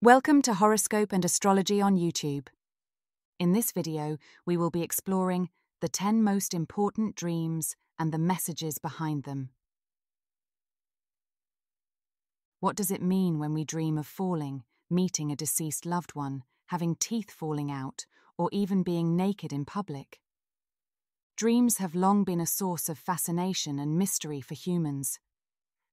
Welcome to Horoscope and Astrology on YouTube. In this video, we will be exploring the 10 most important dreams and the messages behind them. What does it mean when we dream of falling, meeting a deceased loved one, having teeth falling out, or even being naked in public? Dreams have long been a source of fascination and mystery for humans.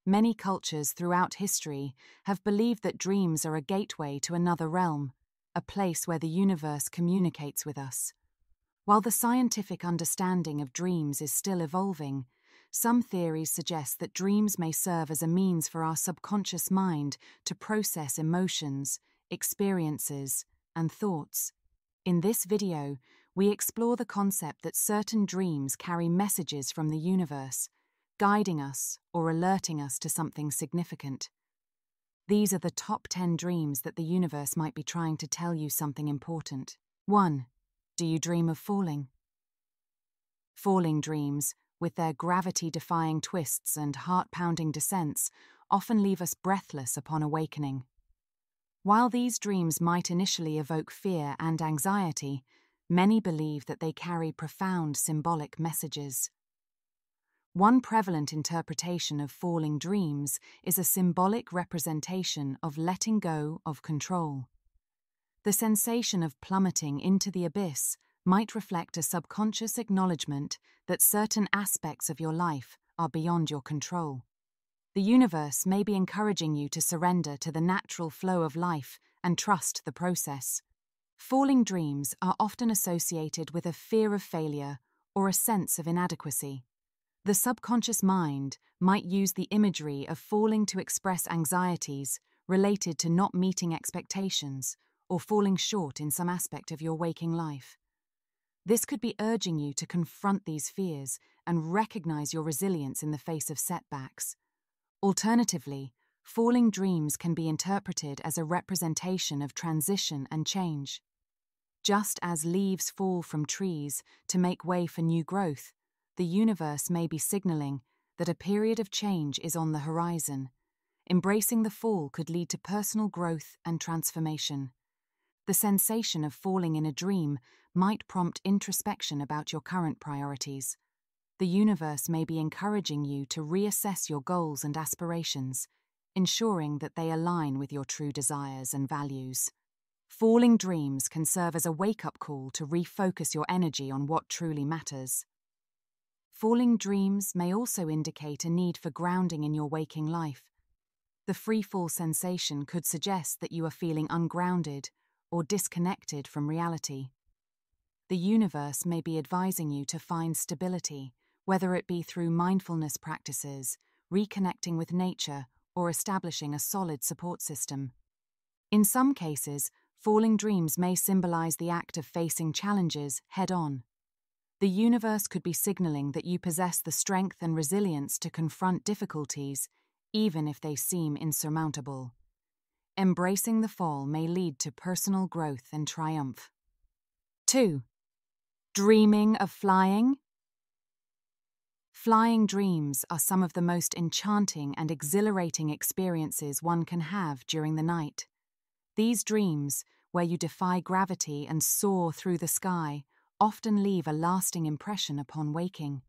Many cultures throughout history have believed that dreams are a gateway to another realm, a place where the universe communicates with us. While the scientific understanding of dreams is still evolving, some theories suggest that dreams may serve as a means for our subconscious mind to process emotions, experiences, and thoughts. In this video, we explore the concept that certain dreams carry messages from the universe, guiding us or alerting us to something significant. These are the top 10 dreams that the universe might be trying to tell you something important. 1. Do you dream of falling? Falling dreams, with their gravity-defying twists and heart-pounding descents, often leave us breathless upon awakening. While these dreams might initially evoke fear and anxiety, many believe that they carry profound symbolic messages. One prevalent interpretation of falling dreams is a symbolic representation of letting go of control. The sensation of plummeting into the abyss might reflect a subconscious acknowledgement that certain aspects of your life are beyond your control. The universe may be encouraging you to surrender to the natural flow of life and trust the process. Falling dreams are often associated with a fear of failure or a sense of inadequacy. The subconscious mind might use the imagery of falling to express anxieties related to not meeting expectations or falling short in some aspect of your waking life. This could be urging you to confront these fears and recognize your resilience in the face of setbacks. Alternatively, falling dreams can be interpreted as a representation of transition and change. Just as leaves fall from trees to make way for new growth, the universe may be signaling that a period of change is on the horizon. Embracing the fall could lead to personal growth and transformation. The sensation of falling in a dream might prompt introspection about your current priorities. The universe may be encouraging you to reassess your goals and aspirations, ensuring that they align with your true desires and values. Falling dreams can serve as a wake-up call to refocus your energy on what truly matters. Falling dreams may also indicate a need for grounding in your waking life. The freefall sensation could suggest that you are feeling ungrounded or disconnected from reality. The universe may be advising you to find stability, whether it be through mindfulness practices, reconnecting with nature, or establishing a solid support system. In some cases, falling dreams may symbolize the act of facing challenges head-on. The universe could be signaling that you possess the strength and resilience to confront difficulties, even if they seem insurmountable. Embracing the fall may lead to personal growth and triumph. 2. Dreaming of flying? Flying dreams are some of the most enchanting and exhilarating experiences one can have during the night. These dreams, where you defy gravity and soar through the sky, often leave a lasting impression upon waking.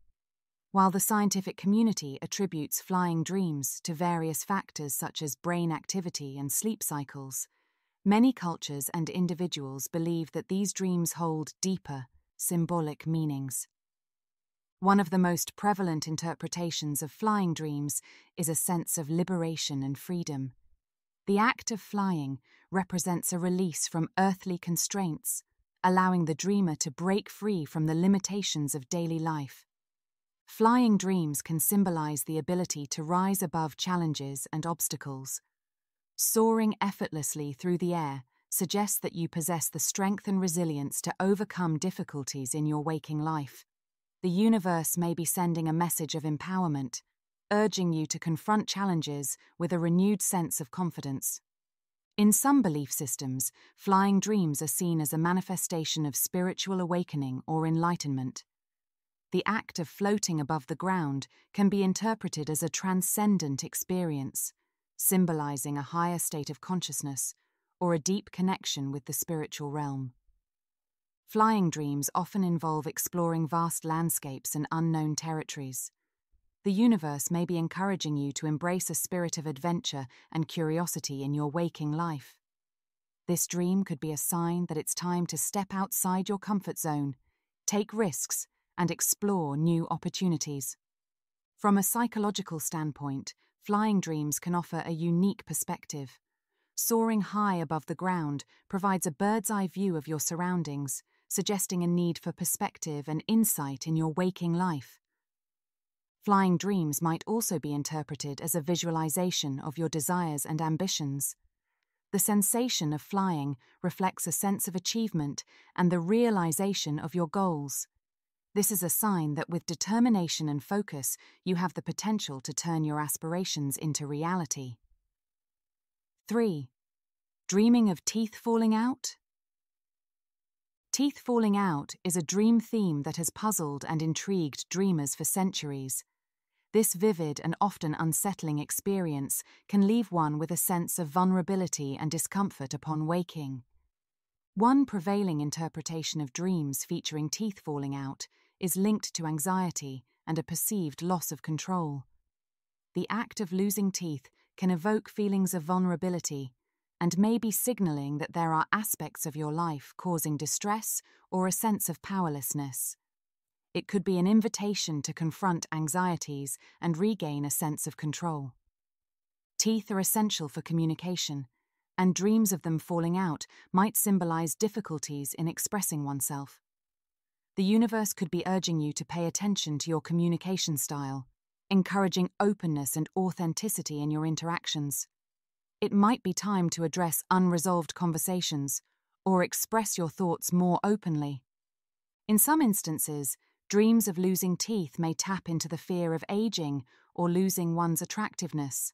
While the scientific community attributes flying dreams to various factors such as brain activity and sleep cycles, many cultures and individuals believe that these dreams hold deeper, symbolic meanings. One of the most prevalent interpretations of flying dreams is a sense of liberation and freedom. The act of flying represents a release from earthly constraints, allowing the dreamer to break free from the limitations of daily life. Flying dreams can symbolize the ability to rise above challenges and obstacles. Soaring effortlessly through the air suggests that you possess the strength and resilience to overcome difficulties in your waking life. The universe may be sending a message of empowerment, urging you to confront challenges with a renewed sense of confidence. In some belief systems, flying dreams are seen as a manifestation of spiritual awakening or enlightenment. The act of floating above the ground can be interpreted as a transcendent experience, symbolizing a higher state of consciousness, or a deep connection with the spiritual realm. Flying dreams often involve exploring vast landscapes and unknown territories. The universe may be encouraging you to embrace a spirit of adventure and curiosity in your waking life. This dream could be a sign that it's time to step outside your comfort zone, take risks, and explore new opportunities. From a psychological standpoint, flying dreams can offer a unique perspective. Soaring high above the ground provides a bird's-eye view of your surroundings, suggesting a need for perspective and insight in your waking life. Flying dreams might also be interpreted as a visualization of your desires and ambitions. The sensation of flying reflects a sense of achievement and the realization of your goals. This is a sign that with determination and focus, you have the potential to turn your aspirations into reality. 3. Dreaming of teeth falling out? Teeth falling out is a dream theme that has puzzled and intrigued dreamers for centuries. This vivid and often unsettling experience can leave one with a sense of vulnerability and discomfort upon waking. One prevailing interpretation of dreams featuring teeth falling out is linked to anxiety and a perceived loss of control. The act of losing teeth can evoke feelings of vulnerability and may be signaling that there are aspects of your life causing distress or a sense of powerlessness. It could be an invitation to confront anxieties and regain a sense of control. Teeth are essential for communication, and dreams of them falling out might symbolize difficulties in expressing oneself. The universe could be urging you to pay attention to your communication style, encouraging openness and authenticity in your interactions. It might be time to address unresolved conversations or express your thoughts more openly. In some instances, dreams of losing teeth may tap into the fear of aging or losing one's attractiveness.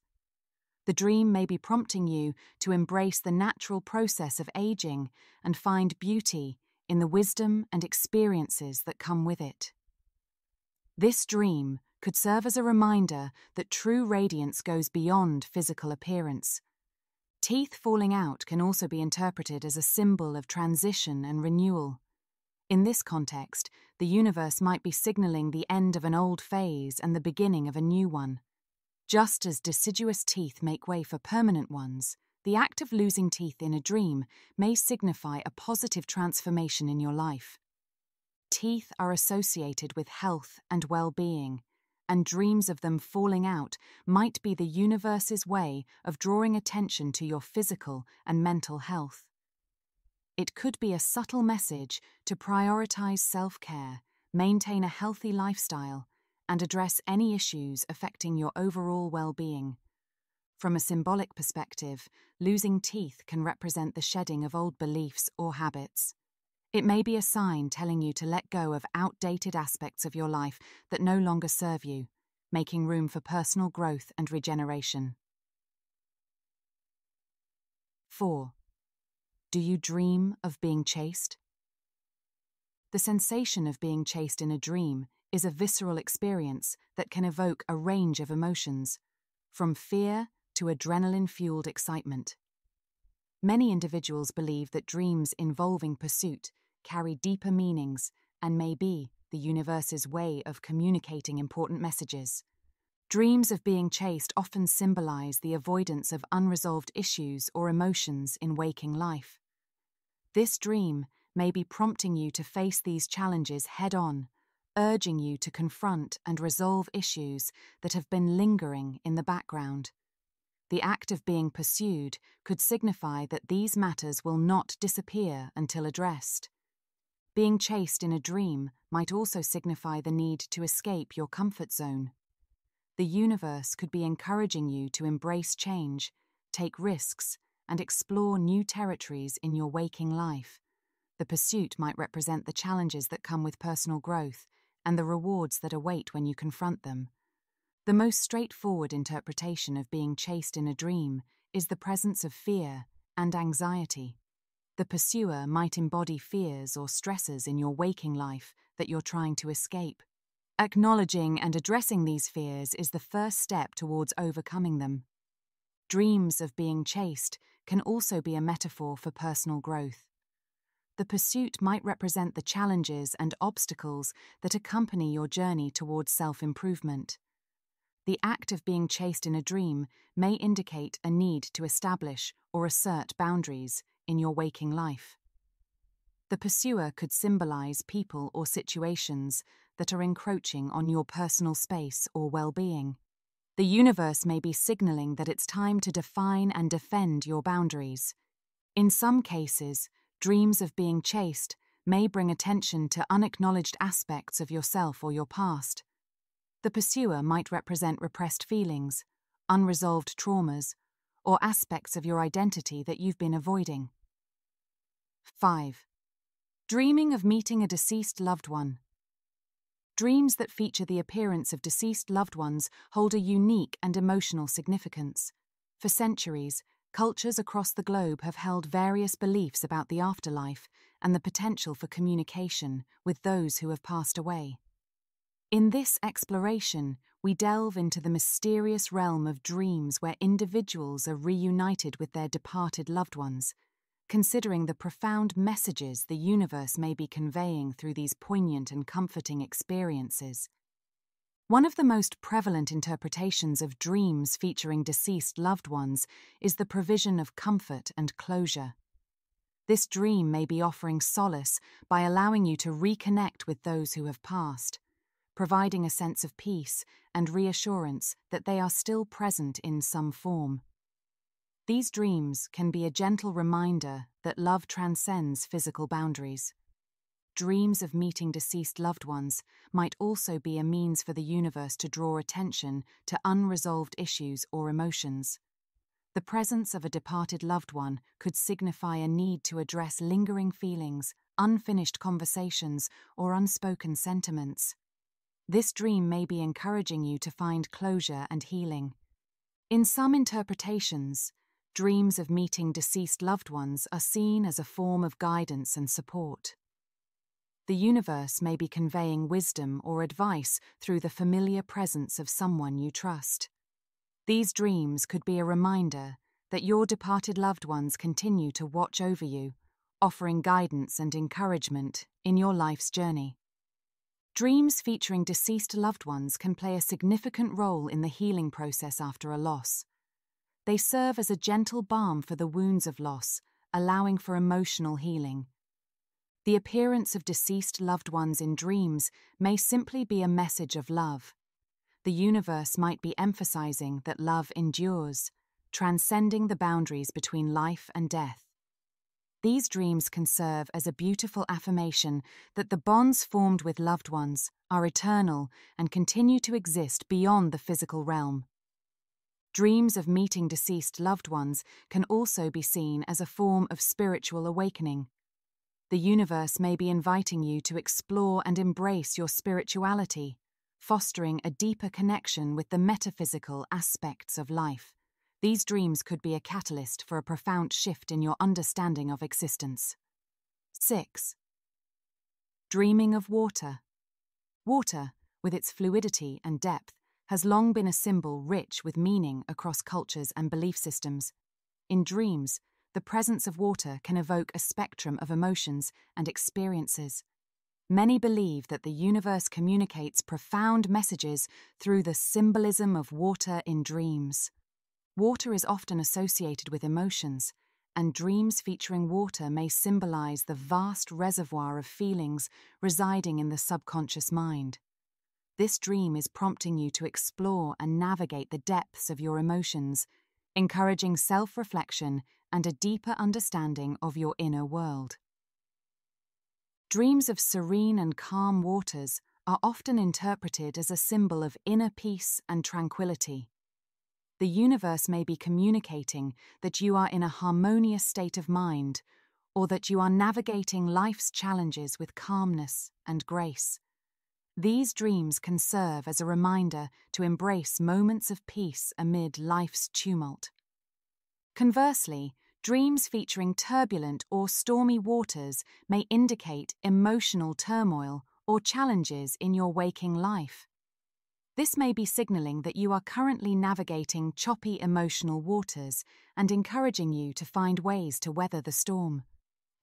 The dream may be prompting you to embrace the natural process of aging and find beauty in the wisdom and experiences that come with it. This dream could serve as a reminder that true radiance goes beyond physical appearance. Teeth falling out can also be interpreted as a symbol of transition and renewal. In this context, the universe might be signaling the end of an old phase and the beginning of a new one. Just as deciduous teeth make way for permanent ones, the act of losing teeth in a dream may signify a positive transformation in your life. Teeth are associated with health and well-being, and dreams of them falling out might be the universe's way of drawing attention to your physical and mental health. It could be a subtle message to prioritize self-care, maintain a healthy lifestyle, and address any issues affecting your overall well-being. From a symbolic perspective, losing teeth can represent the shedding of old beliefs or habits. It may be a sign telling you to let go of outdated aspects of your life that no longer serve you, making room for personal growth and regeneration. 4. Do you dream of being chased? The sensation of being chased in a dream is a visceral experience that can evoke a range of emotions, from fear to adrenaline-fueled excitement. Many individuals believe that dreams involving pursuit carry deeper meanings and may be the universe's way of communicating important messages. Dreams of being chased often symbolize the avoidance of unresolved issues or emotions in waking life. This dream may be prompting you to face these challenges head-on, urging you to confront and resolve issues that have been lingering in the background. The act of being pursued could signify that these matters will not disappear until addressed. Being chased in a dream might also signify the need to escape your comfort zone. The universe could be encouraging you to embrace change, take risks, and explore new territories in your waking life. The pursuit might represent the challenges that come with personal growth, and the rewards that await when you confront them. The most straightforward interpretation of being chased in a dream is the presence of fear and anxiety. The pursuer might embody fears or stresses in your waking life that you're trying to escape. Acknowledging and addressing these fears is the first step towards overcoming them. Dreams of being chased can also be a metaphor for personal growth. The pursuit might represent the challenges and obstacles that accompany your journey towards self-improvement. The act of being chased in a dream may indicate a need to establish or assert boundaries in your waking life. The pursuer could symbolize people or situations that are encroaching on your personal space or well-being. The universe may be signaling that it's time to define and defend your boundaries. In some cases, dreams of being chased may bring attention to unacknowledged aspects of yourself or your past. The pursuer might represent repressed feelings, unresolved traumas, or aspects of your identity that you've been avoiding. 5. Dreaming of meeting a deceased loved one. Dreams that feature the appearance of deceased loved ones hold a unique and emotional significance. For centuries, cultures across the globe have held various beliefs about the afterlife and the potential for communication with those who have passed away. In this exploration, we delve into the mysterious realm of dreams where individuals are reunited with their departed loved ones, considering the profound messages the universe may be conveying through these poignant and comforting experiences. One of the most prevalent interpretations of dreams featuring deceased loved ones is the provision of comfort and closure. This dream may be offering solace by allowing you to reconnect with those who have passed, providing a sense of peace and reassurance that they are still present in some form. These dreams can be a gentle reminder that love transcends physical boundaries. Dreams of meeting deceased loved ones might also be a means for the universe to draw attention to unresolved issues or emotions. The presence of a departed loved one could signify a need to address lingering feelings, unfinished conversations, or unspoken sentiments. This dream may be encouraging you to find closure and healing. In some interpretations, dreams of meeting deceased loved ones are seen as a form of guidance and support. The universe may be conveying wisdom or advice through the familiar presence of someone you trust. These dreams could be a reminder that your departed loved ones continue to watch over you, offering guidance and encouragement in your life's journey. Dreams featuring deceased loved ones can play a significant role in the healing process after a loss. They serve as a gentle balm for the wounds of loss, allowing for emotional healing. The appearance of deceased loved ones in dreams may simply be a message of love. The universe might be emphasizing that love endures, transcending the boundaries between life and death. These dreams can serve as a beautiful affirmation that the bonds formed with loved ones are eternal and continue to exist beyond the physical realm. Dreams of meeting deceased loved ones can also be seen as a form of spiritual awakening. The universe may be inviting you to explore and embrace your spirituality, fostering a deeper connection with the metaphysical aspects of life. These dreams could be a catalyst for a profound shift in your understanding of existence. 6. Dreaming of water. Water, with its fluidity and depth, has long been a symbol rich with meaning across cultures and belief systems. In dreams, the presence of water can evoke a spectrum of emotions and experiences. Many believe that the universe communicates profound messages through the symbolism of water in dreams. Water is often associated with emotions, and dreams featuring water may symbolize the vast reservoir of feelings residing in the subconscious mind. This dream is prompting you to explore and navigate the depths of your emotions, encouraging self-reflection and a deeper understanding of your inner world. Dreams of serene and calm waters are often interpreted as a symbol of inner peace and tranquility. The universe may be communicating that you are in a harmonious state of mind, or that you are navigating life's challenges with calmness and grace. These dreams can serve as a reminder to embrace moments of peace amid life's tumult. Conversely, dreams featuring turbulent or stormy waters may indicate emotional turmoil or challenges in your waking life. This may be signaling that you are currently navigating choppy emotional waters and encouraging you to find ways to weather the storm.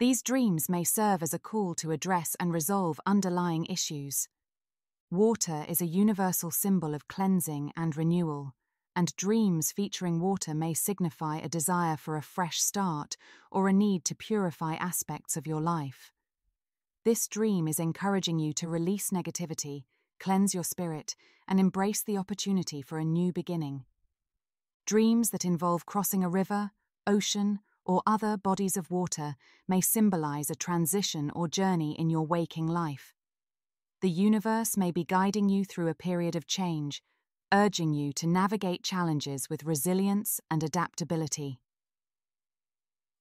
These dreams may serve as a call to address and resolve underlying issues. Water is a universal symbol of cleansing and renewal, and dreams featuring water may signify a desire for a fresh start or a need to purify aspects of your life. This dream is encouraging you to release negativity, cleanse your spirit, and embrace the opportunity for a new beginning. Dreams that involve crossing a river, ocean, or other bodies of water may symbolize a transition or journey in your waking life. The universe may be guiding you through a period of change, urging you to navigate challenges with resilience and adaptability.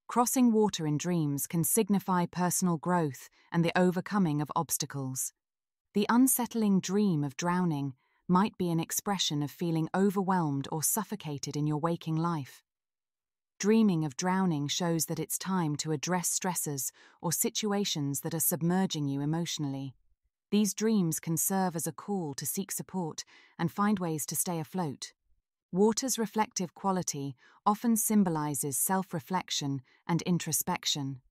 Crossing water in dreams can signify personal growth and the overcoming of obstacles. The unsettling dream of drowning might be an expression of feeling overwhelmed or suffocated in your waking life. Dreaming of drowning shows that it's time to address stressors or situations that are submerging you emotionally. These dreams can serve as a call to seek support and find ways to stay afloat. Water's reflective quality often symbolizes self-reflection and introspection.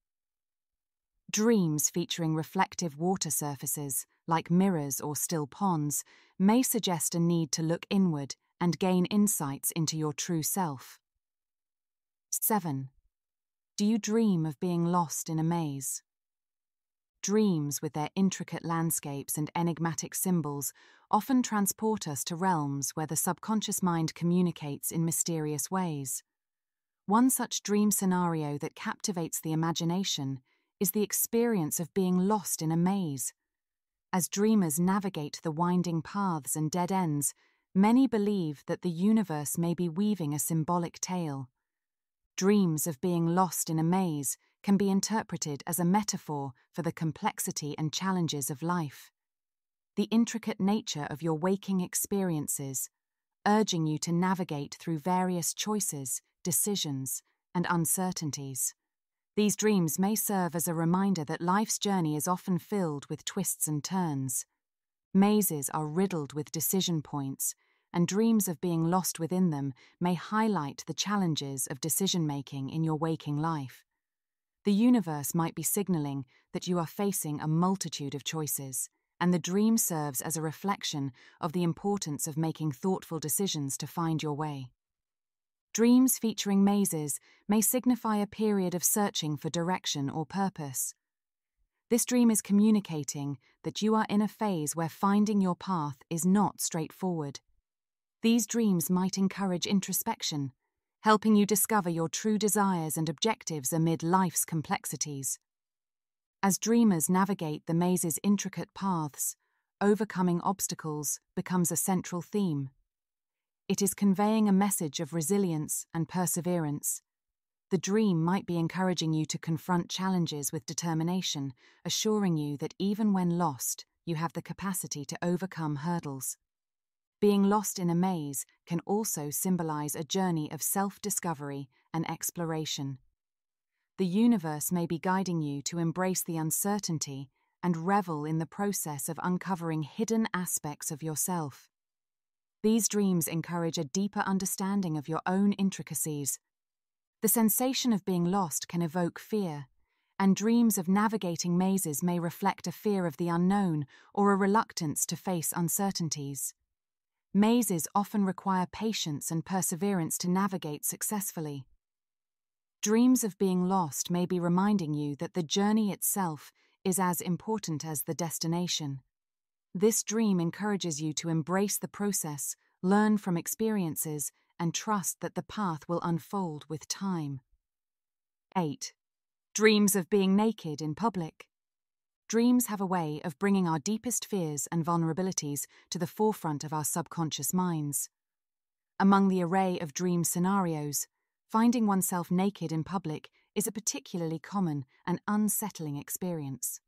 Dreams featuring reflective water surfaces, like mirrors or still ponds, may suggest a need to look inward and gain insights into your true self. 7. Do you dream of being lost in a maze? Dreams with their intricate landscapes and enigmatic symbols often transport us to realms where the subconscious mind communicates in mysterious ways. One such dream scenario that captivates the imagination is the experience of being lost in a maze. As dreamers navigate the winding paths and dead ends, many believe that the universe may be weaving a symbolic tale. Dreams of being lost in a maze can be interpreted as a metaphor for the complexity and challenges of life. The intricate nature of your waking experiences, urging you to navigate through various choices, decisions, and uncertainties. These dreams may serve as a reminder that life's journey is often filled with twists and turns. Mazes are riddled with decision points, and dreams of being lost within them may highlight the challenges of decision-making in your waking life. The universe might be signaling that you are facing a multitude of choices, and the dream serves as a reflection of the importance of making thoughtful decisions to find your way. Dreams featuring mazes may signify a period of searching for direction or purpose. This dream is communicating that you are in a phase where finding your path is not straightforward. These dreams might encourage introspection, helping you discover your true desires and objectives amid life's complexities. As dreamers navigate the maze's intricate paths, overcoming obstacles becomes a central theme. It is conveying a message of resilience and perseverance. The dream might be encouraging you to confront challenges with determination, assuring you that even when lost, you have the capacity to overcome hurdles. Being lost in a maze can also symbolize a journey of self-discovery and exploration. The universe may be guiding you to embrace the uncertainty and revel in the process of uncovering hidden aspects of yourself. These dreams encourage a deeper understanding of your own intricacies. The sensation of being lost can evoke fear, and dreams of navigating mazes may reflect a fear of the unknown or a reluctance to face uncertainties. Mazes often require patience and perseverance to navigate successfully. Dreams of being lost may be reminding you that the journey itself is as important as the destination. This dream encourages you to embrace the process, learn from experiences, and trust that the path will unfold with time. 8. Dreams of being naked in public. Dreams have a way of bringing our deepest fears and vulnerabilities to the forefront of our subconscious minds. Among the array of dream scenarios, finding oneself naked in public is a particularly common and unsettling experience.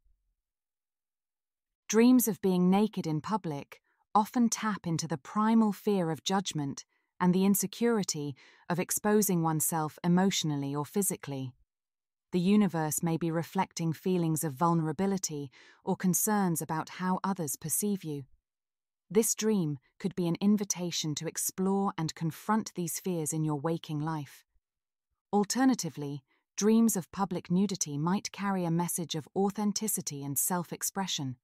Dreams of being naked in public often tap into the primal fear of judgment and the insecurity of exposing oneself emotionally or physically. The universe may be reflecting feelings of vulnerability or concerns about how others perceive you. This dream could be an invitation to explore and confront these fears in your waking life. Alternatively, dreams of public nudity might carry a message of authenticity and self-expression.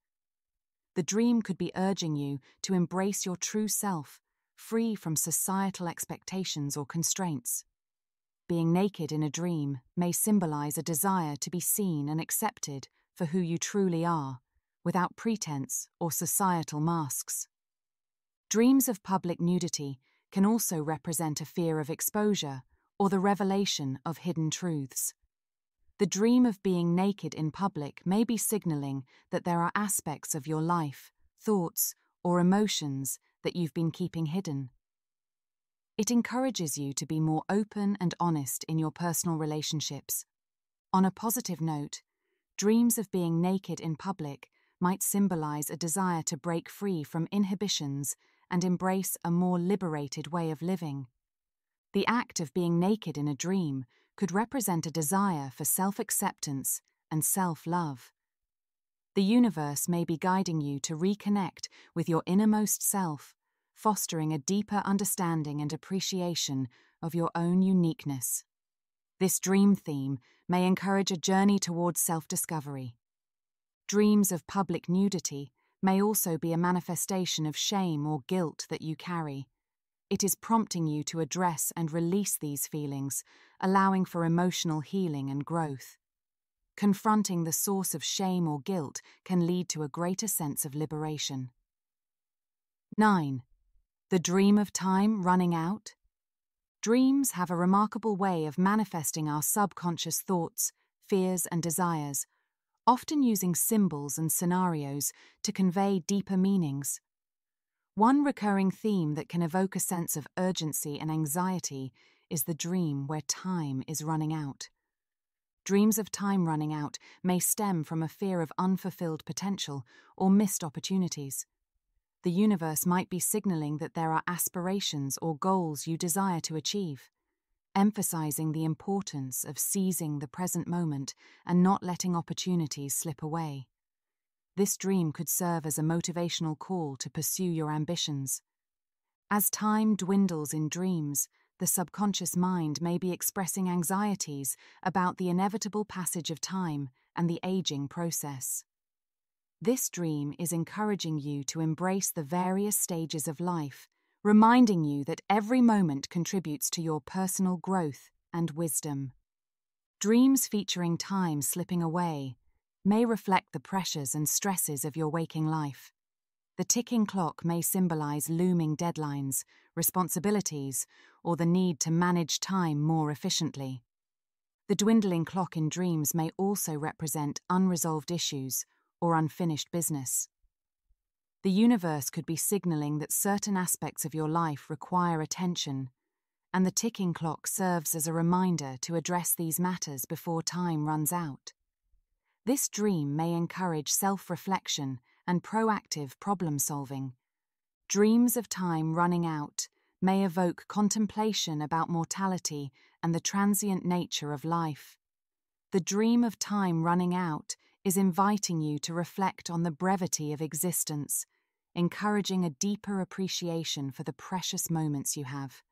The dream could be urging you to embrace your true self, free from societal expectations or constraints. Being naked in a dream may symbolize a desire to be seen and accepted for who you truly are, without pretense or societal masks. Dreams of public nudity can also represent a fear of exposure or the revelation of hidden truths. The dream of being naked in public may be signaling that there are aspects of your life, thoughts, or emotions that you've been keeping hidden. It encourages you to be more open and honest in your personal relationships. On a positive note, dreams of being naked in public might symbolize a desire to break free from inhibitions and embrace a more liberated way of living. The act of being naked in a dream could represent a desire for self-acceptance and self-love. The universe may be guiding you to reconnect with your innermost self, fostering a deeper understanding and appreciation of your own uniqueness. This dream theme may encourage a journey towards self-discovery. Dreams of public nudity may also be a manifestation of shame or guilt that you carry. It is prompting you to address and release these feelings, allowing for emotional healing and growth. Confronting the source of shame or guilt can lead to a greater sense of liberation. 9. The dream of time running out. Dreams have a remarkable way of manifesting our subconscious thoughts, fears, and desires, often using symbols and scenarios to convey deeper meanings. One recurring theme that can evoke a sense of urgency and anxiety is the dream where time is running out. Dreams of time running out may stem from a fear of unfulfilled potential or missed opportunities. The universe might be signaling that there are aspirations or goals you desire to achieve, emphasizing the importance of seizing the present moment and not letting opportunities slip away. This dream could serve as a motivational call to pursue your ambitions. As time dwindles in dreams, the subconscious mind may be expressing anxieties about the inevitable passage of time and the aging process. This dream is encouraging you to embrace the various stages of life, reminding you that every moment contributes to your personal growth and wisdom. Dreams featuring time slipping away may reflect the pressures and stresses of your waking life. The ticking clock may symbolize looming deadlines, responsibilities, or the need to manage time more efficiently. The dwindling clock in dreams may also represent unresolved issues or unfinished business. The universe could be signaling that certain aspects of your life require attention, and the ticking clock serves as a reminder to address these matters before time runs out. This dream may encourage self-reflection and proactive problem-solving. Dreams of time running out may evoke contemplation about mortality and the transient nature of life. The dream of time running out is inviting you to reflect on the brevity of existence, encouraging a deeper appreciation for the precious moments you have.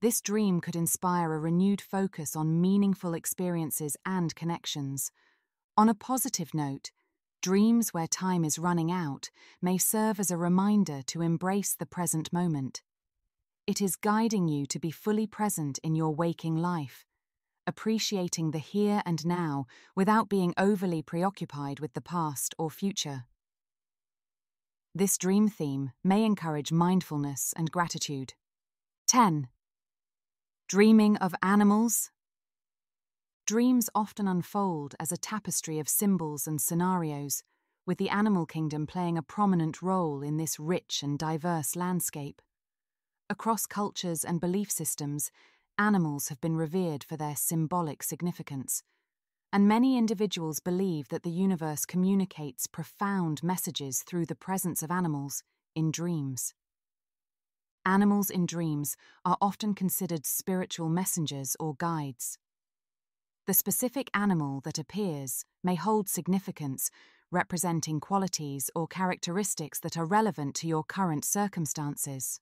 This dream could inspire a renewed focus on meaningful experiences and connections. On a positive note, dreams where time is running out may serve as a reminder to embrace the present moment. It is guiding you to be fully present in your waking life, appreciating the here and now without being overly preoccupied with the past or future. This dream theme may encourage mindfulness and gratitude. 10. Dreaming of animals. Dreams often unfold as a tapestry of symbols and scenarios, with the animal kingdom playing a prominent role in this rich and diverse landscape. Across cultures and belief systems, animals have been revered for their symbolic significance, and many individuals believe that the universe communicates profound messages through the presence of animals in dreams. Animals in dreams are often considered spiritual messengers or guides. The specific animal that appears may hold significance, representing qualities or characteristics that are relevant to your current circumstances.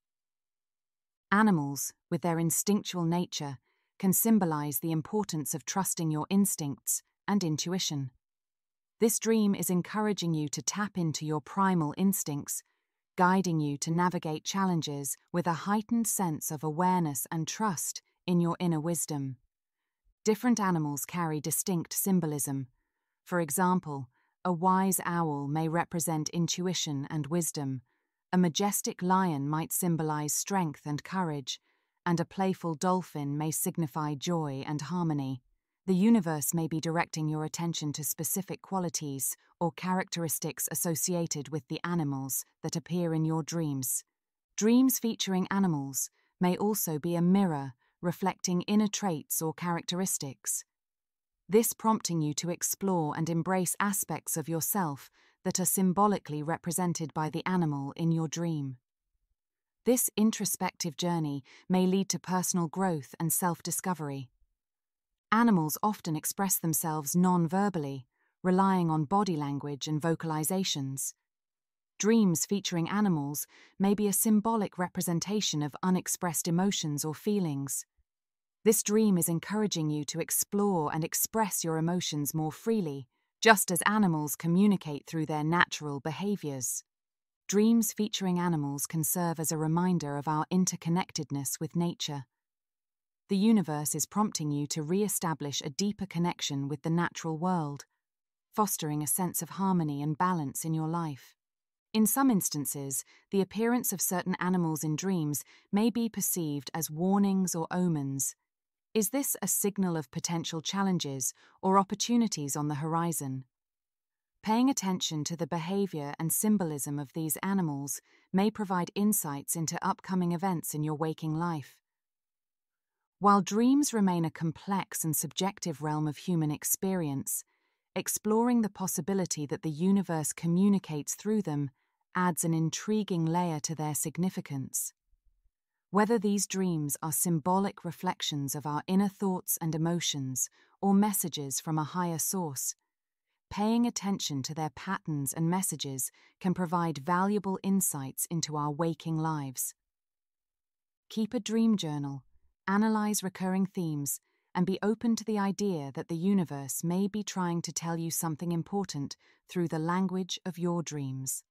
Animals, with their instinctual nature, can symbolize the importance of trusting your instincts and intuition. This dream is encouraging you to tap into your primal instincts, guiding you to navigate challenges with a heightened sense of awareness and trust in your inner wisdom. Different animals carry distinct symbolism. For example, a wise owl may represent intuition and wisdom, a majestic lion might symbolize strength and courage, and a playful dolphin may signify joy and harmony. The universe may be directing your attention to specific qualities or characteristics associated with the animals that appear in your dreams. Dreams featuring animals may also be a mirror reflecting inner traits or characteristics. This prompting you to explore and embrace aspects of yourself that are symbolically represented by the animal in your dream. This introspective journey may lead to personal growth and self-discovery. Animals often express themselves non-verbally, relying on body language and vocalizations. Dreams featuring animals may be a symbolic representation of unexpressed emotions or feelings. This dream is encouraging you to explore and express your emotions more freely, just as animals communicate through their natural behaviors. Dreams featuring animals can serve as a reminder of our interconnectedness with nature. The universe is prompting you to re-establish a deeper connection with the natural world, fostering a sense of harmony and balance in your life. In some instances, the appearance of certain animals in dreams may be perceived as warnings or omens. Is this a signal of potential challenges or opportunities on the horizon? Paying attention to the behavior and symbolism of these animals may provide insights into upcoming events in your waking life. While dreams remain a complex and subjective realm of human experience, exploring the possibility that the universe communicates through them adds an intriguing layer to their significance. Whether these dreams are symbolic reflections of our inner thoughts and emotions, or messages from a higher source, paying attention to their patterns and messages can provide valuable insights into our waking lives. Keep a dream journal, analyze recurring themes, and be open to the idea that the universe may be trying to tell you something important through the language of your dreams.